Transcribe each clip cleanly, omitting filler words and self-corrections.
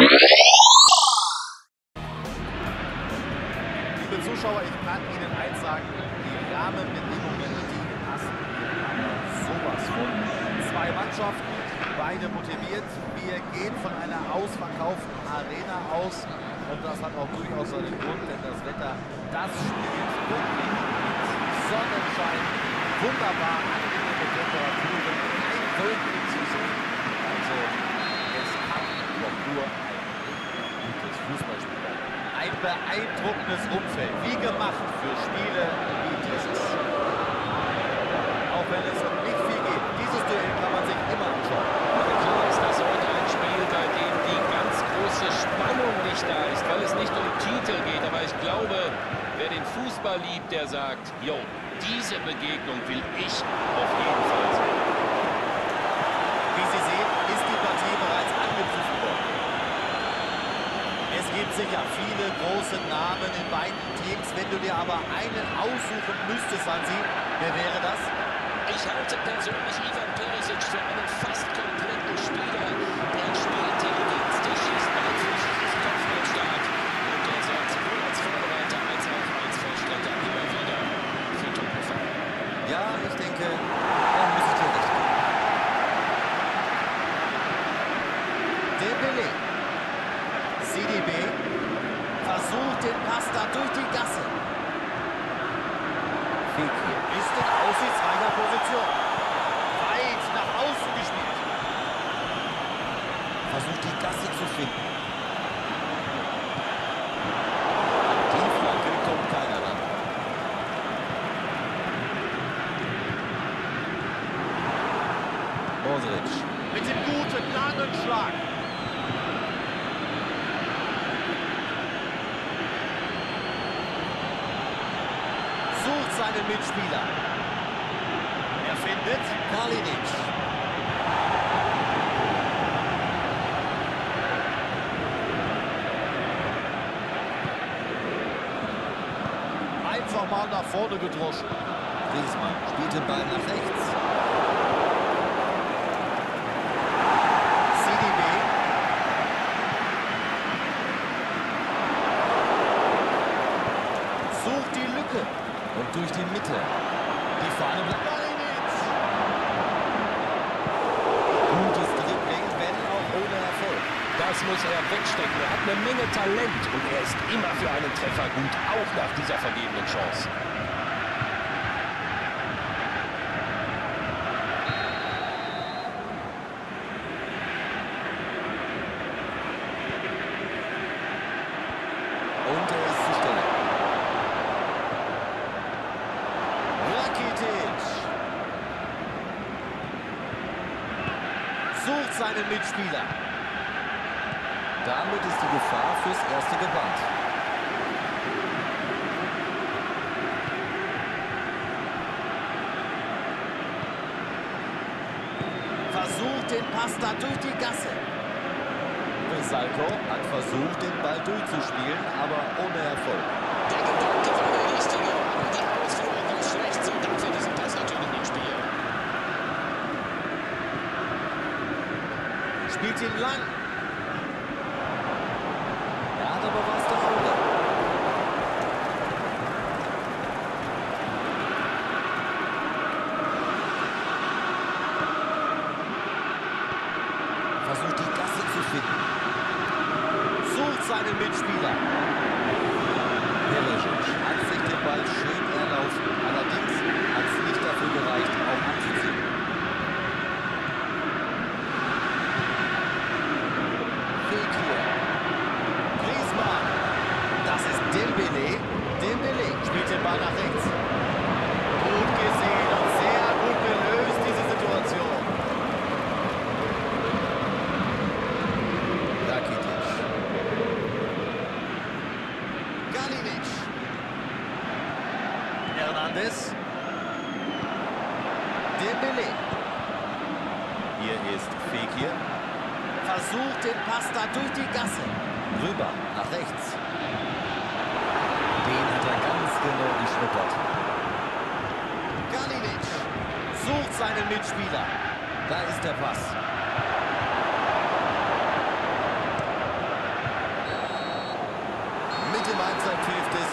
Liebe Zuschauer, ich kann Ihnen eins sagen, die Rahmenbedingungen, die passen sowas von. Zwei Mannschaften, beide motiviert. Wir gehen von einer ausverkauften Arena aus. Und das hat auch durchaus seinen Grund, denn das Wetter, das spielt wirklich mit Sonnenschein. Wunderbar angenehme Temperaturen, kein Wolken zu sehen. Also es kann doch nur ein gutes Fußballspiel werden. Ein beeindruckendes Umfeld, wie gemacht für Spiele wie dieses. Auch wenn es nicht viel geht, dieses Duell kann man sich immer anschauen. Und klar ist das heute ein Spiel, bei dem die ganz große Spannung nicht da ist, weil es nicht um Titel geht. Aber ich glaube, wer den Fußball liebt, der sagt, jo, diese Begegnung will ich auf jeden Fall sehen. Wie Sie sehen, ist die Partie bereits angepfiffen worden. Es gibt sicher viele große Namen in beiden Teams. Wenn du dir aber einen aussuchen müsstest, Hansi, wer wäre das? Ich halte persönlich Ivan Perisic für einen fast kompletten Spieler. Der spielt Intelligenz, der schießt beeinflusst, ist kopfballstark. Und er sorgt sowohl als Vorbereiter als auch als Vollstrecker immer wieder für Topgefahr. Ja, ich denke, da muss ich dir recht geben. Dembélé. CDB versucht den Pass da durch die Gasse. Fekir ist in aussichtsreicher Position. Weit nach außen gespielt. Versucht die Gasse zu finden. Die Flanke kommt keiner ran. Modric mit dem guten Nadelschlag. Sucht seinen Mitspieler. Er findet Kalinic. Einfach mal nach vorne gedroschen. Riesmann spielt den Ball nach rechts. CDB. Sucht die Lücke. Und durch die Mitte. Die Fahne bleibt Boric. Gutes Dribbling, wenn auch ohne Erfolg. Das muss er wegstecken. Er hat eine Menge Talent und er ist immer für einen Treffer gut, auch nach dieser vergebenen Chance. Und er ist zur Stelle. Rakitic sucht seinen Mitspieler. Damit ist die Gefahr fürs Erste gebannt. Versucht den Pass da durch die Gasse. Salco hat versucht, den Ball durchzuspielen, aber ohne Erfolg. Der Gedanke war der richtige, aber die Ausführung war schlecht, so darf er diesen Pass natürlich nicht spielen. Spielt ihn lang. Er hat aber was davor. Versucht die Gasse zu finden. Seinen Mitspieler. Perisic hat sich den Ball schön erlaufen. Allerdings hat es nicht dafür gereicht, auch anzuziehen. Fekir. Riesmann. Das ist Dembélé. Dembélé spielt den Ball nach rechts. Gut gesehen und sehr gut gelöst, diese Situation. Dembélé. Hier ist Fekir. Versucht den Pass da durch die Gasse. Rüber, nach rechts. Den hat er ganz genau geschnuppert. Kalinic sucht seinen Mitspieler. Da ist der Pass.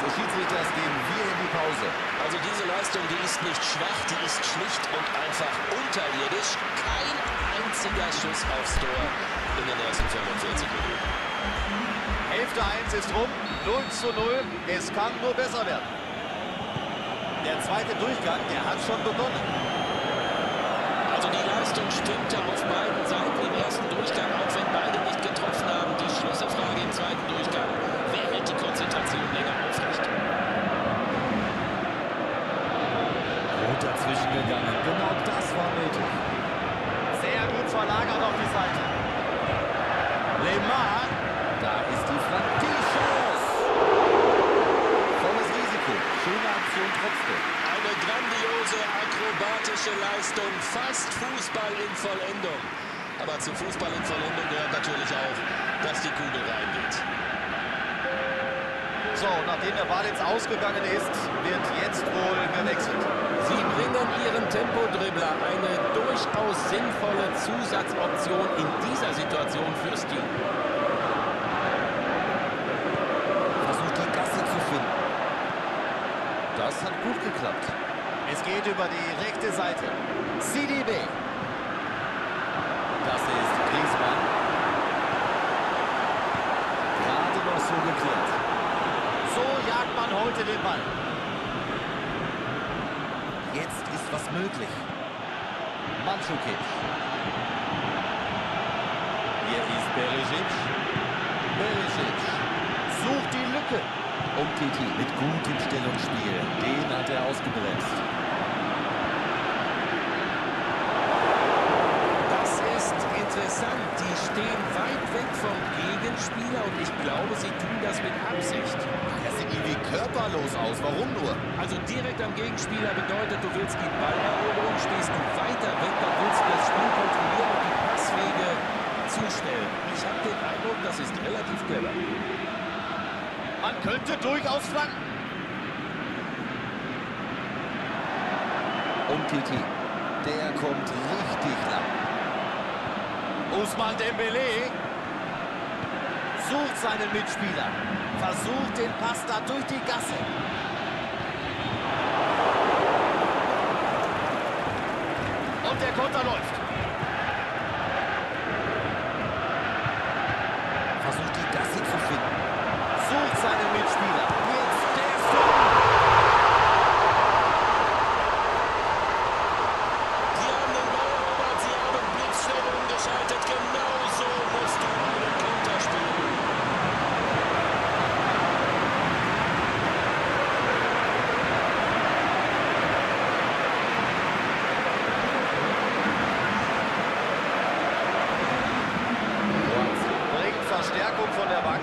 des Schiedsrichters gehen wir in die Pause. Also diese Leistung, die ist nicht schwach, die ist schlicht und einfach unterirdisch. Kein einziger Schuss aufs Tor in den ersten 45 Minuten. Hälfte 1 ist rum, 0:0. Es kann nur besser werden. Der zweite Durchgang, der hat schon begonnen. Also die Leistung stimmte auf beiden Seiten im ersten Durchgang, auch wenn beide nicht getroffen haben. Die Schlüsselfrage im zweiten Durchgang: Wer hält die Konzentration länger aufrecht? Gut dazwischen gegangen. Genau das war nötig. Sehr gut verlagert auf die Seite. Lemar, da ist die Flanke. Volles Risiko. Schöne Aktion trotzdem. Eine grandiose, akrobatische Leistung. Fast Fußball in Vollendung. Aber zu Fußball in Vollendung gehört natürlich auch, dass die Kugel reingeht. So, nachdem der Ball jetzt ausgegangen ist, wird jetzt wohl gewechselt. Sie bringen ihren Tempodribbler, eine durchaus sinnvolle Zusatzoption in dieser Situation fürs Team. Versucht die Gasse zu finden. Das hat gut geklappt. Es geht über die rechte Seite. CDB. Das ist Riesmann. Gerade noch so geklärt. So jagt man heute den Ball. Jetzt ist was möglich. Mandzukic. Hier ist Perisic. Perisic sucht die Lücke. Und Titi mit gutem Stellungsspiel. Den hat er ausgebremst. Das ist interessant. Die stehen weit weg vom Gegenspieler und ich glaube, sie tun das mit Absicht. Das sieht irgendwie körperlos aus. Warum nur? Also direkt am Gegenspieler bedeutet, du willst die Balleroberung, stehst du weiter weg, dann willst du das Spiel kontrollieren und die Passwege zustellen. Ich habe den Eindruck, das ist relativ clever. Man könnte durchaus flanken. Und Titi, der kommt richtig lang. Ousmane Dembélé sucht seinen Mitspieler. Versucht den Pass da durch die Gasse. Und der Konter läuft. Versucht die Gasse zu finden. Sucht seinen Mitspieler. Jetzt der Song. Sie haben den Ball erobert, sie haben blitzschnell umgeschaltet. Genau so musst du einen Konter spielen. Bringt Verstärkung von der Bank.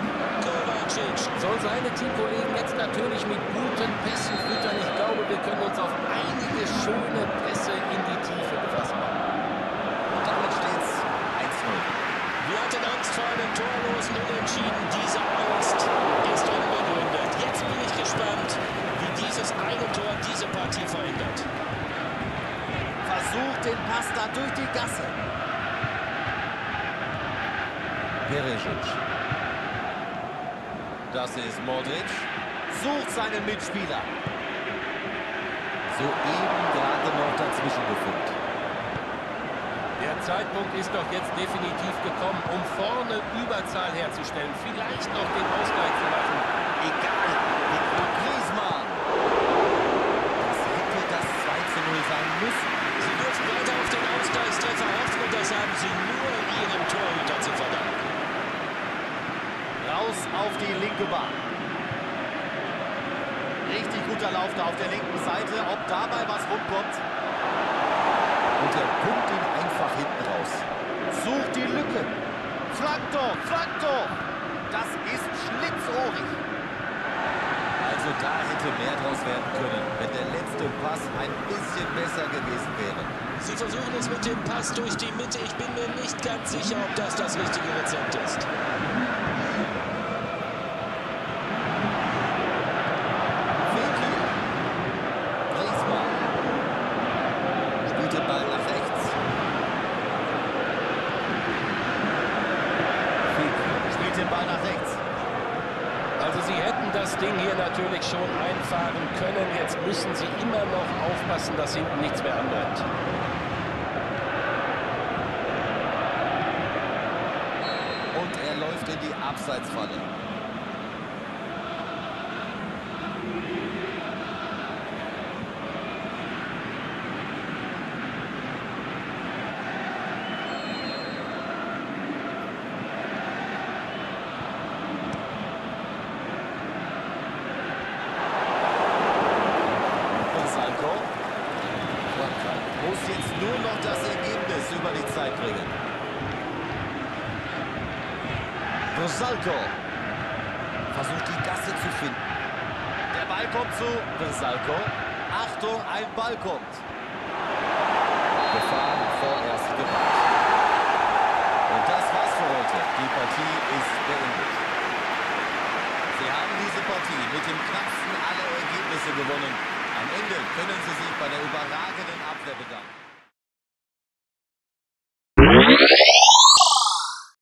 Soll seine Teamkollegen jetzt natürlich mit guten Pässen füttern. Ich glaube, wir können uns auf einige schöne Pässe in die Tiefe gefasst machen. Und damit steht's 1:0. Wir hatten Angst vor einem torlosen Unentschieden. Diese Angst ist unbegründet. Jetzt bin ich gespannt, wie dieses eine Tor diese Partie verändert. Versucht den Pass da durch die Gasse. Perisic. Das ist Modric, sucht seinen Mitspieler. Soeben gerade noch dazwischen gefunden. Der Zeitpunkt ist doch jetzt definitiv gekommen, um vorne Überzahl herzustellen. Vielleicht noch den Ausgleich zu machen. Egal, Riesmann. Das hätte das 2:0 sein müssen. Sie dürfen weiter auf den Ausgleichstreffer hoffen und das haben sie nur ihrem Torhüter zu verdanken. Raus auf die linke Bahn. Richtig guter Lauf da auf der linken Seite. Ob dabei was rumkommt. Und er pumpt ihn einfach hinten raus. Sucht die Lücke. Flankdorf, Flankdorf. Das ist schlitzohrig. Also da hätte mehr draus werden können, wenn der letzte Pass ein bisschen besser gewesen wäre. Sie versuchen es mit dem Pass durch die Mitte. Ich bin mir nicht ganz sicher, ob das das richtige Rezept ist. Ding hier natürlich schon einfahren können. Jetzt müssen sie immer noch aufpassen, dass hinten nichts mehr anbleibt. Und er läuft in die Abseitsfalle. Salco versucht die Gasse zu finden. Der Ball kommt zu Salco. Achtung, ein Ball kommt. Gefahr vorerst gebannt. Und das war's für heute. Die Partie ist beendet. Sie haben diese Partie mit dem knappsten aller Ergebnisse gewonnen. Am Ende können Sie sich bei der überragenden Abwehr bedanken.